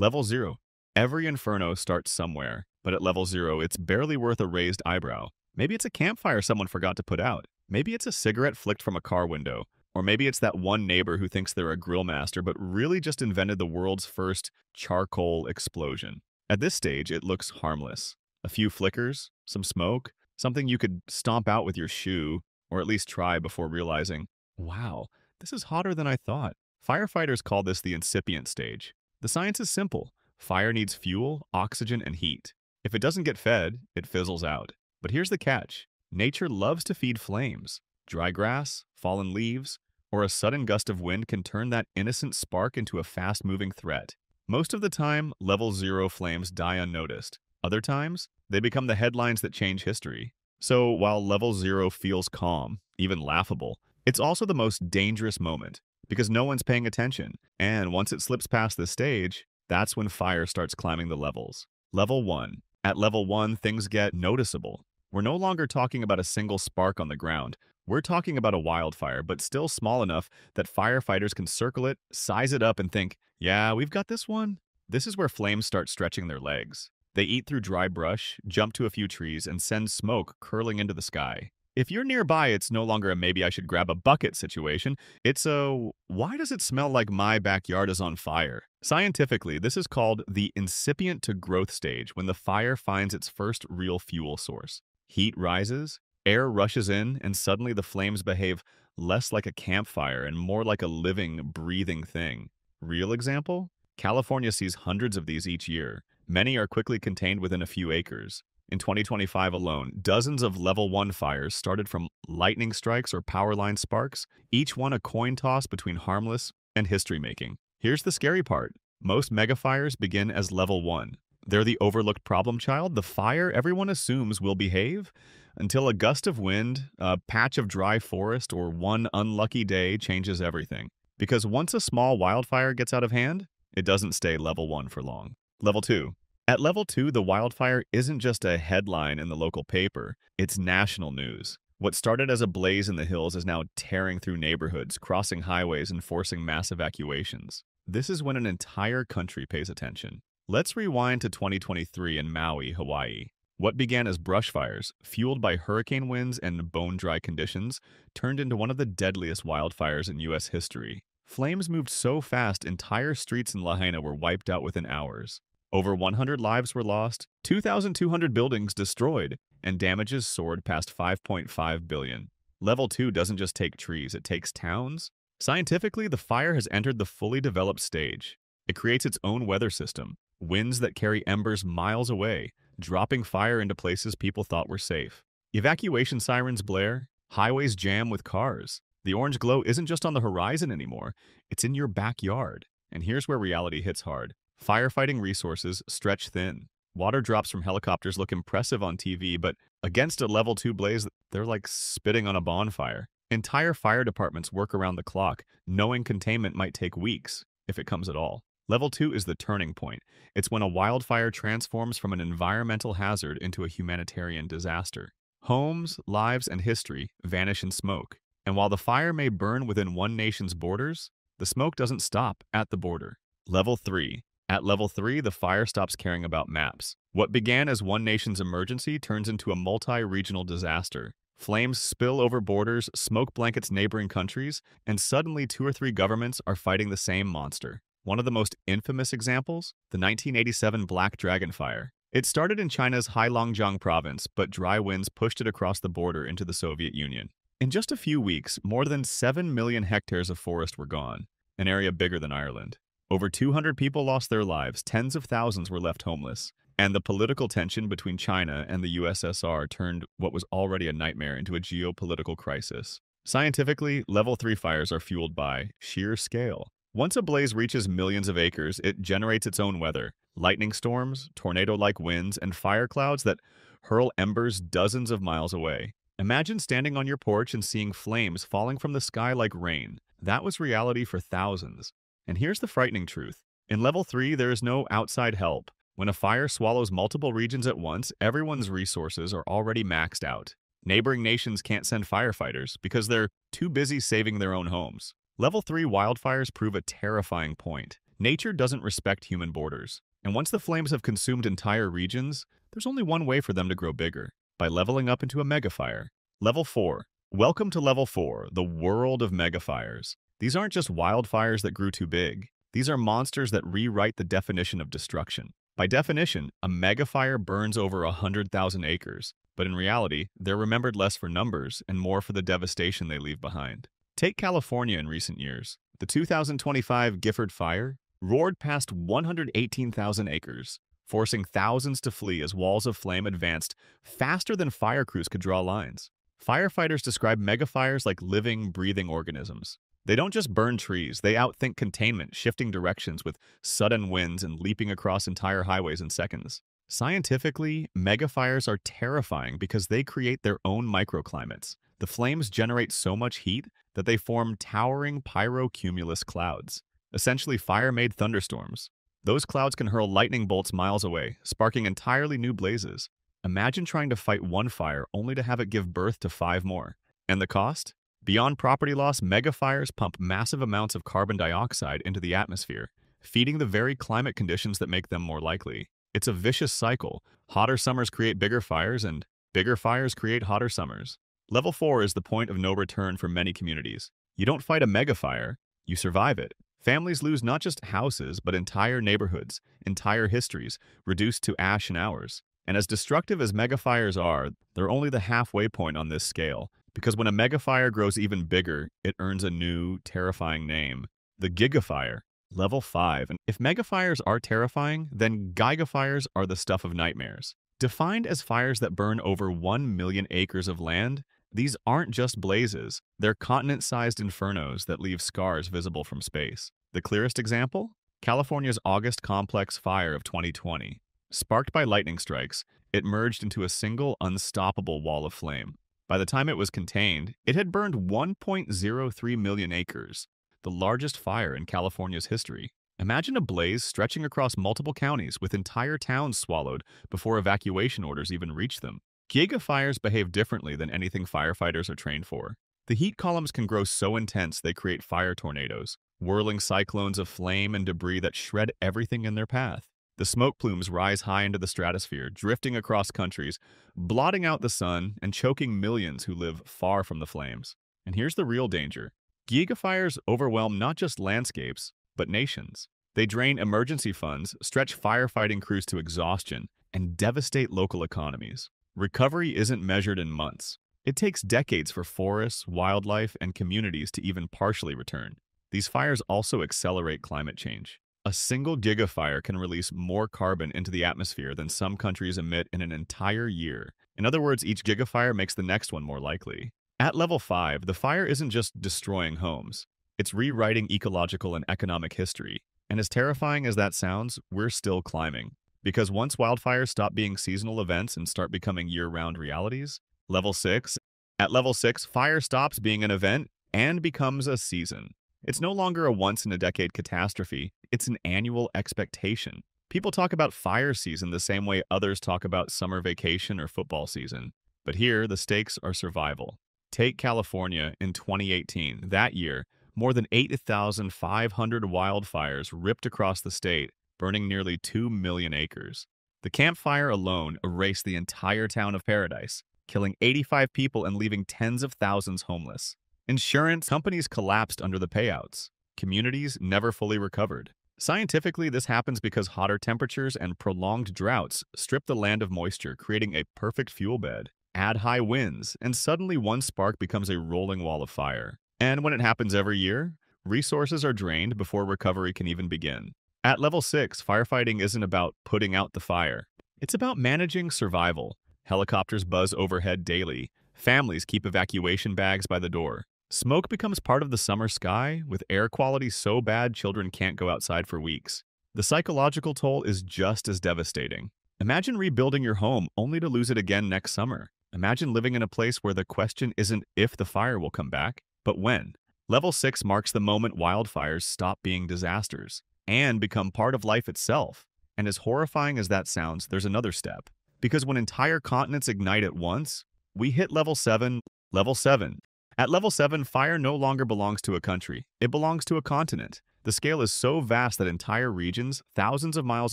Level 0. Every inferno starts somewhere, but at level 0, it's barely worth a raised eyebrow. Maybe it's a campfire someone forgot to put out. Maybe it's a cigarette flicked from a car window. Or maybe it's that one neighbor who thinks they're a grill master but really just invented the world's first charcoal explosion. At this stage, it looks harmless. A few flickers, some smoke, something you could stomp out with your shoe, or at least try before realizing, wow, this is hotter than I thought. Firefighters call this the incipient stage. The science is simple. Fire needs fuel, oxygen, and heat. If it doesn't get fed, it fizzles out. But here's the catch. Nature loves to feed flames. Dry grass, fallen leaves, or a sudden gust of wind can turn that innocent spark into a fast-moving threat. Most of the time, level 0 flames die unnoticed. Other times, they become the headlines that change history. So while level 0 feels calm, even laughable, it's also the most dangerous moment because no one's paying attention. And once it slips past this stage, that's when fire starts climbing the levels. Level 1. At level 1, things get noticeable. We're no longer talking about a single spark on the ground. We're talking about a wildfire, but still small enough that firefighters can circle it, size it up, and think, yeah, we've got this one. This is where flames start stretching their legs. They eat through dry brush, jump to a few trees, and send smoke curling into the sky. If you're nearby, it's no longer a maybe I should grab a bucket situation. It's a, why does it smell like my backyard is on fire? Scientifically, this is called the incipient to growth stage, when the fire finds its first real fuel source. Heat rises, air rushes in, and suddenly the flames behave less like a campfire and more like a living, breathing thing. Real example? California sees hundreds of these each year. Many are quickly contained within a few acres. In 2025 alone, dozens of level 1 fires started from lightning strikes or power line sparks, each one a coin toss between harmless and history-making. Here's the scary part. Most megafires begin as level 1. They're the overlooked problem child, the fire everyone assumes will behave, until a gust of wind, a patch of dry forest, or one unlucky day changes everything. Because once a small wildfire gets out of hand, it doesn't stay level 1 for long. Level 2. At level 2, the wildfire isn't just a headline in the local paper, it's national news. What started as a blaze in the hills is now tearing through neighborhoods, crossing highways, and forcing mass evacuations. This is when an entire country pays attention. Let's rewind to 2023 in Maui, Hawaii. What began as brush fires, fueled by hurricane winds and bone-dry conditions, turned into one of the deadliest wildfires in U.S. history. Flames moved so fast, entire streets in Lahaina were wiped out within hours. Over 100 lives were lost, 2,200 buildings destroyed, and damages soared past $5.5 billion. Level 2 doesn't just take trees, it takes towns. Scientifically, the fire has entered the fully developed stage. It creates its own weather system. Winds that carry embers miles away, dropping fire into places people thought were safe. Evacuation sirens blare, highways jam with cars. The orange glow isn't just on the horizon anymore, it's in your backyard. And here's where reality hits hard. Firefighting resources stretch thin. Water drops from helicopters look impressive on TV, but against a level 2 blaze, they're like spitting on a bonfire. Entire fire departments work around the clock, knowing containment might take weeks, if it comes at all. Level 2 is the turning point. It's when a wildfire transforms from an environmental hazard into a humanitarian disaster. Homes, lives, and history vanish in smoke. And while the fire may burn within one nation's borders, the smoke doesn't stop at the border. Level 3. At level 3, the fire stops caring about maps. What began as one nation's emergency turns into a multi-regional disaster. Flames spill over borders, smoke blankets neighboring countries, and suddenly 2 or 3 governments are fighting the same monster. One of the most infamous examples, the 1987 Black Dragon Fire. It started in China's Heilongjiang province, but dry winds pushed it across the border into the Soviet Union. In just a few weeks, more than 7 million hectares of forest were gone, an area bigger than Ireland. Over 200 people lost their lives, tens of thousands were left homeless, and the political tension between China and the USSR turned what was already a nightmare into a geopolitical crisis. Scientifically, level 3 fires are fueled by sheer scale. Once a blaze reaches millions of acres, it generates its own weather. Lightning storms, tornado-like winds, and fire clouds that hurl embers dozens of miles away. Imagine standing on your porch and seeing flames falling from the sky like rain. That was reality for thousands. And here's the frightening truth. In level 3, there is no outside help. When a fire swallows multiple regions at once, everyone's resources are already maxed out. Neighboring nations can't send firefighters because they're too busy saving their own homes. Level 3 wildfires prove a terrifying point. Nature doesn't respect human borders, and once the flames have consumed entire regions, there's only one way for them to grow bigger, by leveling up into a megafire. Level 4. Welcome to Level 4, the world of megafires. These aren't just wildfires that grew too big. These are monsters that rewrite the definition of destruction. By definition, a megafire burns over 100,000 acres, but in reality, they're remembered less for numbers and more for the devastation they leave behind. Take California in recent years. The 2025 Gifford Fire roared past 118,000 acres, forcing thousands to flee as walls of flame advanced faster than fire crews could draw lines. Firefighters describe megafires like living, breathing organisms. They don't just burn trees, they outthink containment, shifting directions with sudden winds and leaping across entire highways in seconds. Scientifically, megafires are terrifying because they create their own microclimates. The flames generate so much heat that they form towering pyrocumulus clouds, essentially fire-made thunderstorms. Those clouds can hurl lightning bolts miles away, sparking entirely new blazes. Imagine trying to fight one fire only to have it give birth to 5 more. And the cost? Beyond property loss, megafires pump massive amounts of carbon dioxide into the atmosphere, feeding the very climate conditions that make them more likely. It's a vicious cycle. Hotter summers create bigger fires, and bigger fires create hotter summers. Level 4 is the point of no return for many communities. You don't fight a megafire, you survive it. Families lose not just houses, but entire neighborhoods, entire histories, reduced to ash and hours. And as destructive as megafires are, they're only the halfway point on this scale, because when a megafire grows even bigger, it earns a new, terrifying name, the Gigafire. Level 5. And if megafires are terrifying, then gigafires are the stuff of nightmares. Defined as fires that burn over 1 million acres of land, these aren't just blazes, they're continent-sized infernos that leave scars visible from space. The clearest example? California's August Complex Fire of 2020. Sparked by lightning strikes, it merged into a single unstoppable wall of flame. By the time it was contained, it had burned 1.03 million acres, the largest fire in California's history. Imagine a blaze stretching across multiple counties with entire towns swallowed before evacuation orders even reached them. Gigafires behave differently than anything firefighters are trained for. The heat columns can grow so intense they create fire tornadoes, whirling cyclones of flame and debris that shred everything in their path. The smoke plumes rise high into the stratosphere, drifting across countries, blotting out the sun and choking millions who live far from the flames. And here's the real danger. Gigafires overwhelm not just landscapes, but nations. They drain emergency funds, stretch firefighting crews to exhaustion, and devastate local economies. Recovery isn't measured in months. It takes decades for forests, wildlife, and communities to even partially return. These fires also accelerate climate change. A single gigafire can release more carbon into the atmosphere than some countries emit in an entire year. In other words, each gigafire makes the next one more likely. At level 5, the fire isn't just destroying homes. It's rewriting ecological and economic history. And as terrifying as that sounds, we're still climbing. Because once wildfires stop being seasonal events and start becoming year-round realities, Level 6. At Level 6, fire stops being an event and becomes a season. It's no longer a once-in-a-decade catastrophe, it's an annual expectation. People talk about fire season the same way others talk about summer vacation or football season. But here, the stakes are survival. Take California in 2018. That year, more than 8,500 wildfires ripped across the state, burning nearly 2 million acres. The Camp Fire alone erased the entire town of Paradise, killing 85 people and leaving tens of thousands homeless. Insurance companies collapsed under the payouts. Communities never fully recovered. Scientifically, this happens because hotter temperatures and prolonged droughts strip the land of moisture, creating a perfect fuel bed. Add high winds, and suddenly one spark becomes a rolling wall of fire. And when it happens every year, resources are drained before recovery can even begin. At Level 6, firefighting isn't about putting out the fire. It's about managing survival. Helicopters buzz overhead daily. Families keep evacuation bags by the door. Smoke becomes part of the summer sky, with air quality so bad children can't go outside for weeks. The psychological toll is just as devastating. Imagine rebuilding your home only to lose it again next summer. Imagine living in a place where the question isn't if the fire will come back, but when. Level 6 marks the moment wildfires stop being disasters and become part of life itself. And as horrifying as that sounds, there's another step. Because when entire continents ignite at once, we hit Level 7. Level 7. At Level 7, fire no longer belongs to a country. It belongs to a continent. The scale is so vast that entire regions, thousands of miles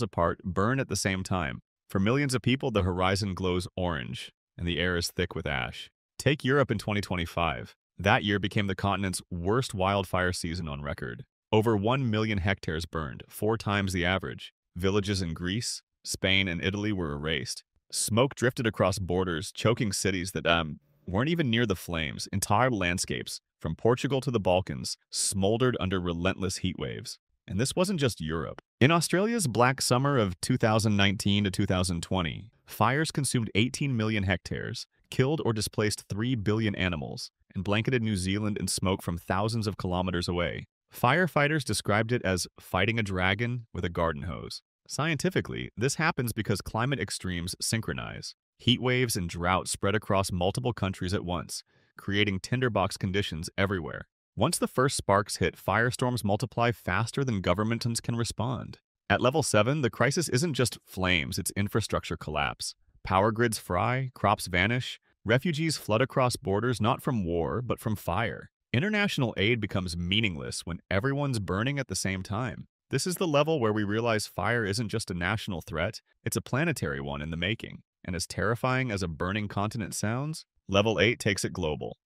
apart, burn at the same time. For millions of people, the horizon glows orange, and the air is thick with ash. Take Europe in 2025. That year became the continent's worst wildfire season on record. Over 1 million hectares burned, 4 times the average. Villages in Greece, Spain, and Italy were erased. Smoke drifted across borders, choking cities that weren't even near the flames. Entire landscapes, from Portugal to the Balkans, smoldered under relentless heat waves. And this wasn't just Europe. In Australia's Black Summer of 2019 to 2020, fires consumed 18 million hectares, killed or displaced 3 billion animals, and blanketed New Zealand in smoke from thousands of kilometers away. Firefighters described it as fighting a dragon with a garden hose. Scientifically, this happens because climate extremes synchronize. Heat waves and drought spread across multiple countries at once, creating tinderbox conditions everywhere. Once the first sparks hit, firestorms multiply faster than governments can respond. At level 7, the crisis isn't just flames, it's infrastructure collapse. Power grids fry, crops vanish, refugees flood across borders not from war, but from fire. International aid becomes meaningless when everyone's burning at the same time. This is the level where we realize fire isn't just a national threat, it's a planetary one in the making. And as terrifying as a burning continent sounds, level 8 takes it global.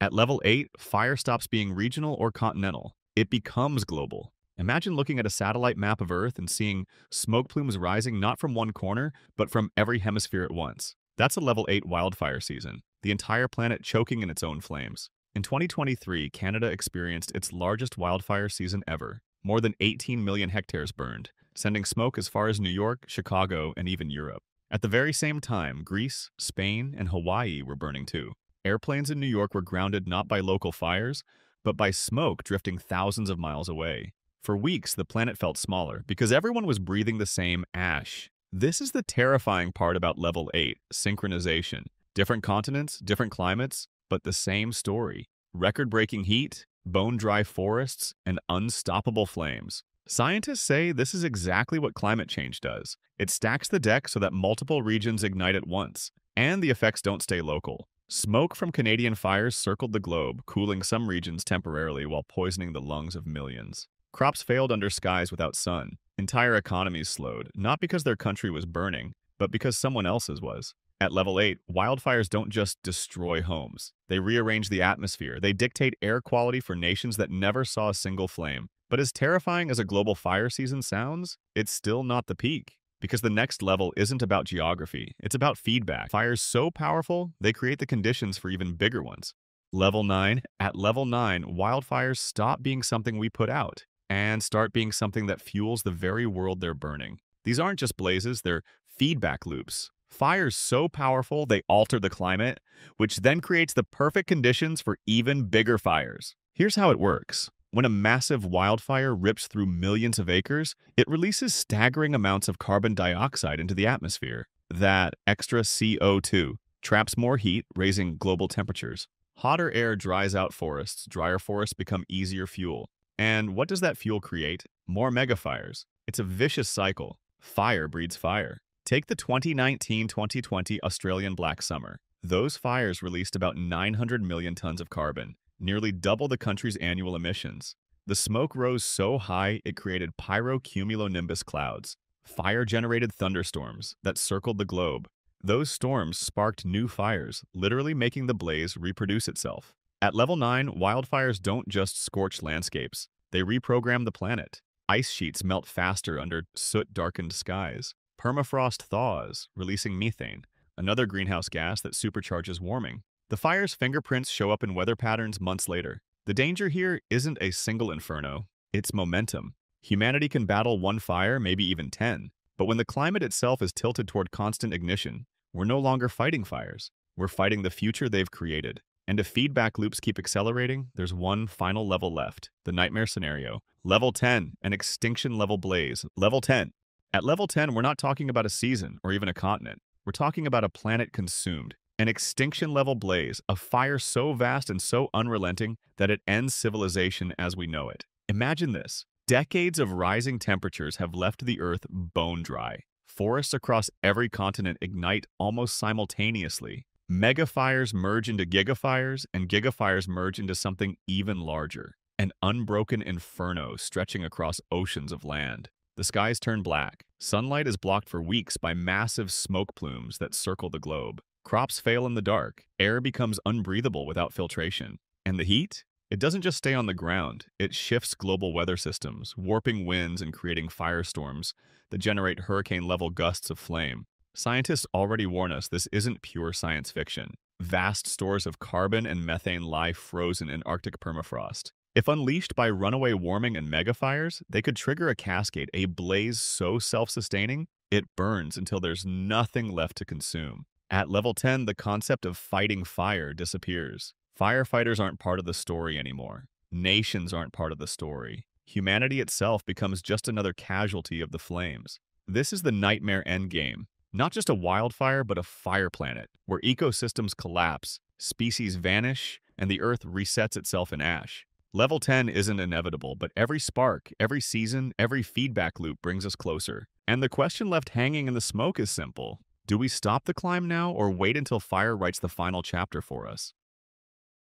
At level 8, fire stops being regional or continental. It becomes global. Imagine looking at a satellite map of Earth and seeing smoke plumes rising not from one corner, but from every hemisphere at once. That's a level 8 wildfire season, the entire planet choking in its own flames. In 2023, Canada experienced its largest wildfire season ever. More than 18 million hectares burned, sending smoke as far as New York, Chicago, and even Europe. At the very same time, Greece, Spain, and Hawaii were burning too. Airplanes in New York were grounded not by local fires, but by smoke drifting thousands of miles away. For weeks, the planet felt smaller because everyone was breathing the same ash. This is the terrifying part about level 8, synchronization. Different continents, different climates, but the same story. Record-breaking heat, bone-dry forests, and unstoppable flames. Scientists say this is exactly what climate change does. It stacks the deck so that multiple regions ignite at once, and the effects don't stay local. Smoke from Canadian fires circled the globe, cooling some regions temporarily while poisoning the lungs of millions. Crops failed under skies without sun. Entire economies slowed, not because their country was burning, but because someone else's was. At level 8, wildfires don't just destroy homes. They rearrange the atmosphere. They dictate air quality for nations that never saw a single flame. But as terrifying as a global fire season sounds, it's still not the peak. Because the next level isn't about geography, it's about feedback. Fires so powerful, they create the conditions for even bigger ones. Level 9. At level 9, wildfires stop being something we put out and start being something that fuels the very world they're burning. These aren't just blazes, they're feedback loops. Fires so powerful, they alter the climate, which then creates the perfect conditions for even bigger fires. Here's how it works. When a massive wildfire rips through millions of acres, it releases staggering amounts of carbon dioxide into the atmosphere. That extra CO2 traps more heat, raising global temperatures. Hotter air dries out forests, drier forests become easier fuel. And what does that fuel create? More megafires. It's a vicious cycle. Fire breeds fire. Take the 2019-2020 Australian Black Summer. Those fires released about 900 million tons of carbon, nearly double the country's annual emissions. The smoke rose so high it created pyrocumulonimbus clouds, fire-generated thunderstorms that circled the globe. Those storms sparked new fires, literally making the blaze reproduce itself. At level 9, wildfires don't just scorch landscapes, they reprogram the planet. Ice sheets melt faster under soot-darkened skies. Permafrost thaws, releasing methane, another greenhouse gas that supercharges warming. The fire's fingerprints show up in weather patterns months later. The danger here isn't a single inferno, it's momentum. Humanity can battle one fire, maybe even 10, but when the climate itself is tilted toward constant ignition, we're no longer fighting fires. We're fighting the future they've created. And if feedback loops keep accelerating, there's one final level left, the nightmare scenario. Level 10, an extinction-level blaze. Level 10. At level 10, we're not talking about a season or even a continent. We're talking about a planet consumed. An extinction-level blaze, a fire so vast and so unrelenting that it ends civilization as we know it. Imagine this. Decades of rising temperatures have left the Earth bone dry. Forests across every continent ignite almost simultaneously. Megafires merge into gigafires, and gigafires merge into something even larger. an unbroken inferno stretching across oceans of land. The skies turn black. Sunlight is blocked for weeks by massive smoke plumes that circle the globe. Crops fail in the dark. Air becomes unbreathable without filtration. And the heat? It doesn't just stay on the ground. It shifts global weather systems, warping winds and creating firestorms that generate hurricane-level gusts of flame. Scientists already warn us this isn't pure science fiction. Vast stores of carbon and methane lie frozen in Arctic permafrost. If unleashed by runaway warming and megafires, they could trigger a cascade, a blaze so self-sustaining, it burns until there's nothing left to consume. At level 10, the concept of fighting fire disappears. Firefighters aren't part of the story anymore. Nations aren't part of the story. Humanity itself becomes just another casualty of the flames. This is the nightmare endgame. Not just a wildfire, but a fire planet, where ecosystems collapse, species vanish, and the Earth resets itself in ash. Level 10 isn't inevitable, but every spark, every season, every feedback loop brings us closer. And the question left hanging in the smoke is simple. Do we stop the climb now or wait until fire writes the final chapter for us?